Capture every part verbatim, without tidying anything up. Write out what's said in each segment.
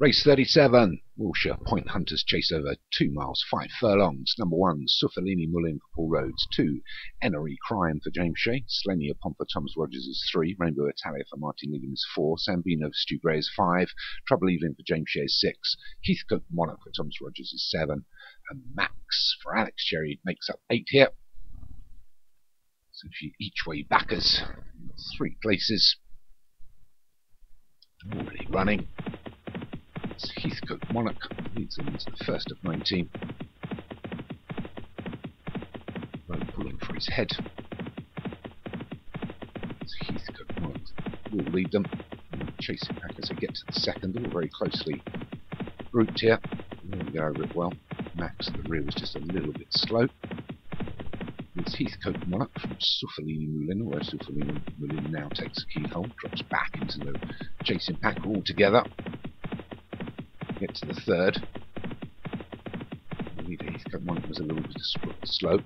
Race thirty-seven, Wiltshire Point Hunters chase over two miles, five furlongs. Number one, Suffolini Mullin for Paul Rhodes. Two, Ennery Crime for James Shea. Slaney Upon Ponding for Thomas Rogers is three. Rainbow Italia for Martin Liggins is four. Sambino for Stu Gray is five. Trouble Evelyn for James Shea is six. Heathcote Monarch for Thomas Rogers is seven. And Max for Alex Cherry makes up eight here. So she each way backers. Three places. Normally running. Heathcote Monarch leads him into the first of nineteen. Low pulling for his head. It's Heathcote Monarch will lead them, chasing back as they get to the second. All very closely grouped here. They go over it well. Max at the rear was just a little bit slow. It's Heathcote Monarch from Suffolini Mullin, although Suffolini Mullin now takes a keyhole, drops back into the chasing pack altogether. Get to the third. The leader Heathcote Monarch was a little bit slow.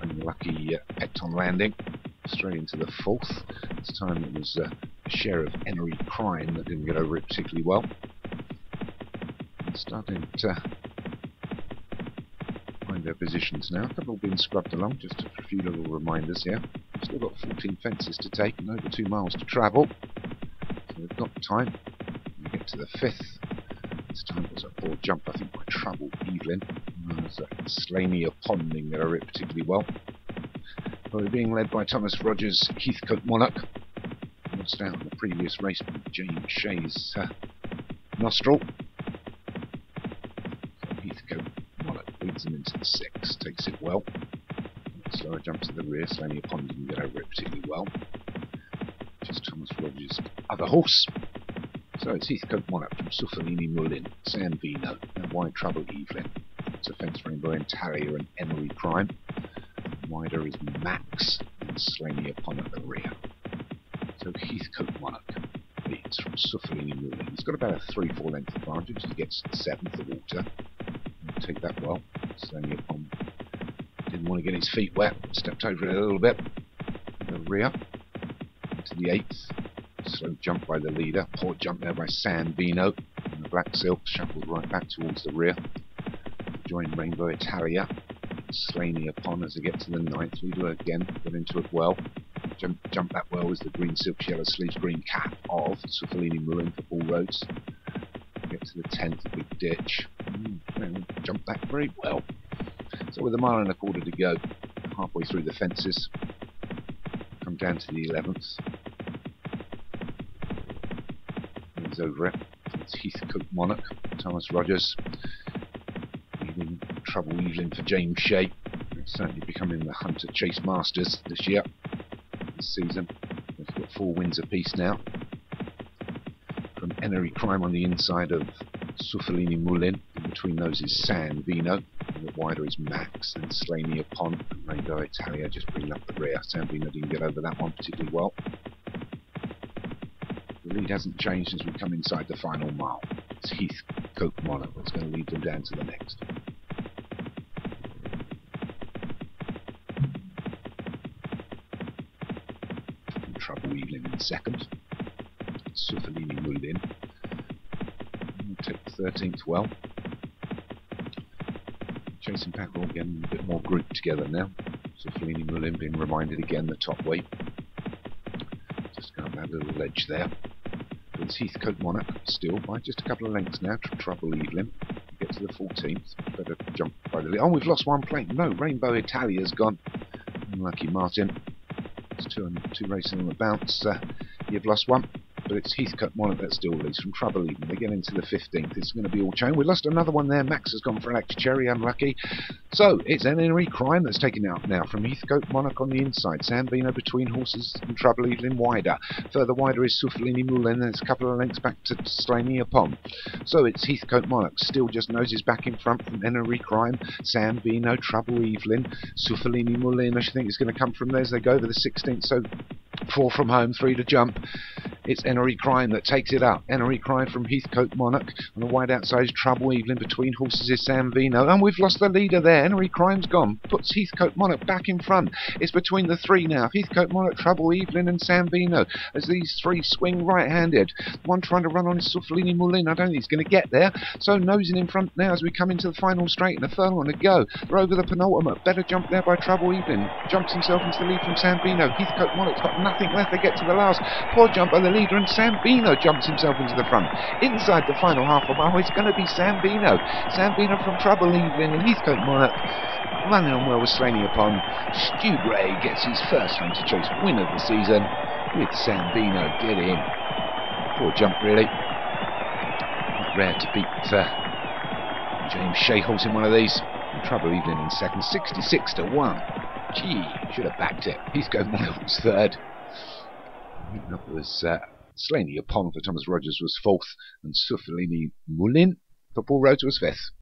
Unlucky uh, pet on landing. Straight into the fourth. This time it was uh, a share of Ennery Crime that didn't get over it particularly well. And starting to uh, find their positions now. A couple been scrubbed along, just a few little reminders here. We've still got fourteen fences to take and over two miles to travel. So we've got time. We get to the fifth. This time it was a poor jump, I think, by Trouble Evelyn. There was a Slaney Upon Ponding that I read particularly well. Well, they're being led by Thomas Rogers, Heathcote Monarch. Lost out in the previous race with James Shea's uh, nostril. So Heathcote Monarch leads them into the six, takes it well. Slower jump to the rear, Slaney Upon Ponding that I read particularly well. Which is Thomas Rogers' other horse. So it's Heathcote Monarch from Suffolini Mullin, Sambino, and Wide Trouble Evelyn. It's a fence Rainbow Italia and Ennery Crime. Wider is Max and Slaney Upon at the rear. So Heathcote Monarch leads from Suffolini Mullin. He's got about a three four length advantage. He gets to the seventh of water. He'll take that well. Slaney Upon didn't want to get his feet wet. Stepped over it a little bit. At the rear. Into the eighth. Slow jump by the leader, poor jump there by Sambino, and the black silk shuffled right back towards the rear. Join Rainbow Italia, Slaney Upon as they get to the ninth. Leader again, got into it well. Jump, jump that well is the green silk, yellow sleeves, green cap of Suffolini Mullin for Paul Rhodes. Get to the tenth, a big ditch. Mm, jump that very well. So with a mile and a quarter to go, halfway through the fences, come down to the eleventh. Over it. It's Heathcote Monarch, Thomas Rogers, leaving Trouble Evelyn for James Shea. They're certainly becoming the Hunter Chase Masters this year, this season. They've got four wins apiece now. From Ennery Crime on the inside of Suffolini Mullin, and between those is Sambino, and the wider is Max, and Slaney Upon, and Rainbow Italia just bring up the rear. Sambino didn't get over that one particularly well. The lead hasn't changed since we come inside the final mile. It's Heathcote Monarch that's going to lead them down to the next. And Trouble Evelyn in second. Suffolini Mullin. We'll take the thirteenth well. Chasing back all again, a bit more grouped together now. Suffolini Mullin being reminded again the top weight. Just go up that little ledge there. It's Heathcote Monarch still by just a couple of lengths now. Trouble Evelyn. Get to the fourteenth. Better jump by the lead. Oh, we've lost one plate. No, Rainbow Italia's gone. Unlucky Martin. It's two and two racing on the bounce. Uh, you've lost one, but it's Heathcote Monarch that still leads from Trouble Evelyn. They get into the fifteenth. It's going to be all changed. We lost another one there. Max has gone for Alex Cherry. Unlucky. So it's Ennery Crime that's taken out now from Heathcote Monarch on the inside. Sambino between horses and Trouble Evelyn wider. Further wider is Suffolini Mullin, and it's a couple of lengths back to Slaney Upon. So it's Heathcote Monarch still just noses back in front from Ennery Crime. Sambino, Trouble Evelyn, Suffolini Mullin. I think it's going to come from there as they go over the sixteenth. So four from home, three to jump. It's Ennery Crime that takes it up. Ennery Crime from Heathcote Monarch. On the wide outside is Trouble Evelyn. Between horses is Sambino. And we've lost the leader there. Ennery Crime's gone. Puts Heathcote Monarch back in front. It's between the three now. Heathcote Monarch, Trouble Evelyn and Sambino. As these three swing right-handed. One trying to run on Suffolini Mullin. I don't think he's going to get there. So nosing in front now as we come into the final straight and a furlong to go. They're over the penultimate. Better jump there by Trouble Evelyn. Jumps himself into the lead from Sambino. Heathcote Monarch's got nothing left. They get to the last. Poor jump by the leader and Sambino jumps himself into the front. Inside the final half a mile, it's going to be Sambino. Sambino from Trouble Evelyn and Heathcote Monarch. Running on well with Slaney Upon. Stu Gray gets his first run to chase win of the season with Sambino. Get in. Poor jump, really. Not rare to beat uh, James Shea horse in one of these. Trouble Evelyn in second, sixty-six to one. Gee, should have backed it. Heathcote Monarch was third. That was uh, Slaney Upon for Thomas Rogers was fourth, and Suffolini Mullin for Paul Rhodes was fifth.